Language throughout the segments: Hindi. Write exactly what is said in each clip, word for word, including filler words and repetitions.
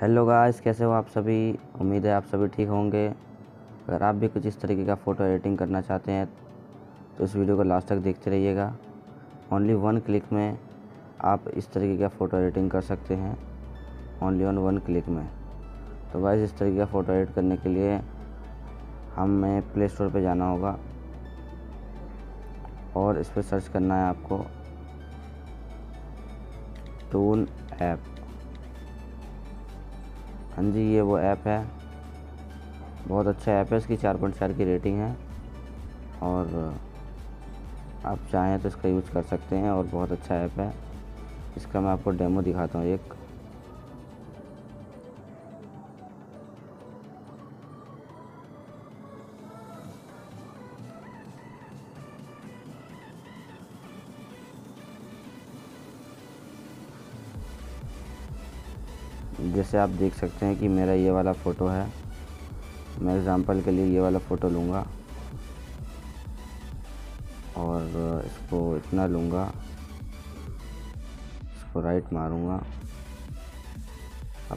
हेलो गाइस, कैसे हो आप सभी। उम्मीद है आप सभी ठीक होंगे। अगर आप भी कुछ इस तरीके का फ़ोटो एडिटिंग करना चाहते हैं तो इस वीडियो को लास्ट तक देखते रहिएगा। ओनली वन क्लिक में आप इस तरीके का फ़ोटो एडिटिंग कर सकते हैं, ओनली ऑन वन क्लिक में। तो गाइस, इस तरीके का फ़ोटो एडिट करने के लिए हमें प्ले स्टोर पर जाना होगा और इस पर सर्च करना है आपको टून ऐप। हाँ जी, ये वो ऐप है, बहुत अच्छा ऐप है। इसकी चार पॉइंट चार की रेटिंग है और आप चाहें तो इसका यूज़ कर सकते हैं और बहुत अच्छा ऐप है। इसका मैं आपको डेमो दिखाता हूँ। एक जैसे आप देख सकते हैं कि मेरा ये वाला फ़ोटो है। मैं एग्ज़ाम्पल के लिए ये वाला फ़ोटो लूँगा और इसको इतना लूँगा, इसको राइट मारूँगा। आप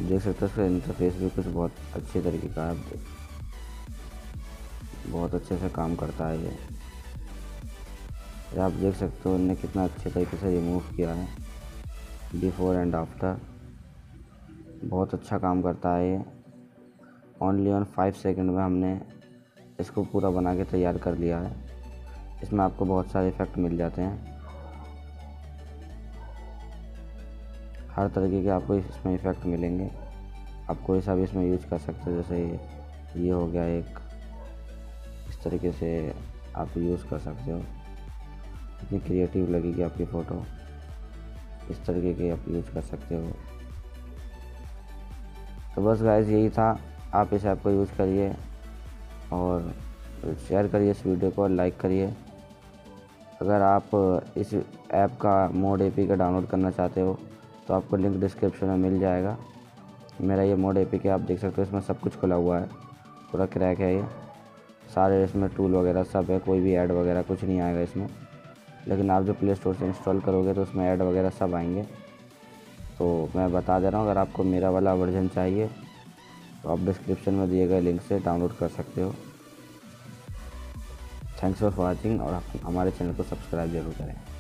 देख सकते हैं इसका इंटरफेस भी कुछ बहुत अच्छे तरीके का, आप बहुत अच्छे से काम करता है ये। आप देख सकते हो उन्होंने कितना अच्छे तरीके से रिमूव किया है, बिफोर एंड आफ्टर। बहुत अच्छा काम करता है ये। ओनली ऑन फाइव सेकेंड में हमने इसको पूरा बना के तैयार कर लिया है। इसमें आपको बहुत सारे इफ़ेक्ट मिल जाते हैं, हर तरीके के आपको इसमें इफ़ेक्ट मिलेंगे। आप कोई सा भी इसमें यूज कर सकते हो, जैसे ये हो गया एक, इस तरीके से आप यूज़ कर सकते हो। इतनी क्रिएटिव लगेगी आपकी फ़ोटो, इस तरीके के आप यूज़ कर सकते हो। तो बस गाइस, यही था। आप इस ऐप को यूज़ करिए और शेयर करिए इस वीडियो को और लाइक करिए। अगर आप इस ऐप का मोड एपी का डाउनलोड करना चाहते हो तो आपको लिंक डिस्क्रिप्शन में मिल जाएगा। मेरा ये मोड एपी के आप देख सकते हो, इसमें सब कुछ खुला हुआ है, पूरा क्रैक है ये सारे। इसमें टूल वगैरह सब है, कोई भी ऐड वगैरह कुछ नहीं आएगा इसमें। लेकिन आप जो प्ले स्टोर से इंस्टॉल करोगे तो उसमें ऐड वगैरह सब आएंगे। तो मैं बता दे रहा हूँ, अगर आपको मेरा वाला वर्जन चाहिए तो आप डिस्क्रिप्शन में दिए गए लिंक से डाउनलोड कर सकते हो। थैंक्स फॉर वॉचिंग और हमारे चैनल को सब्सक्राइब ज़रूर करें।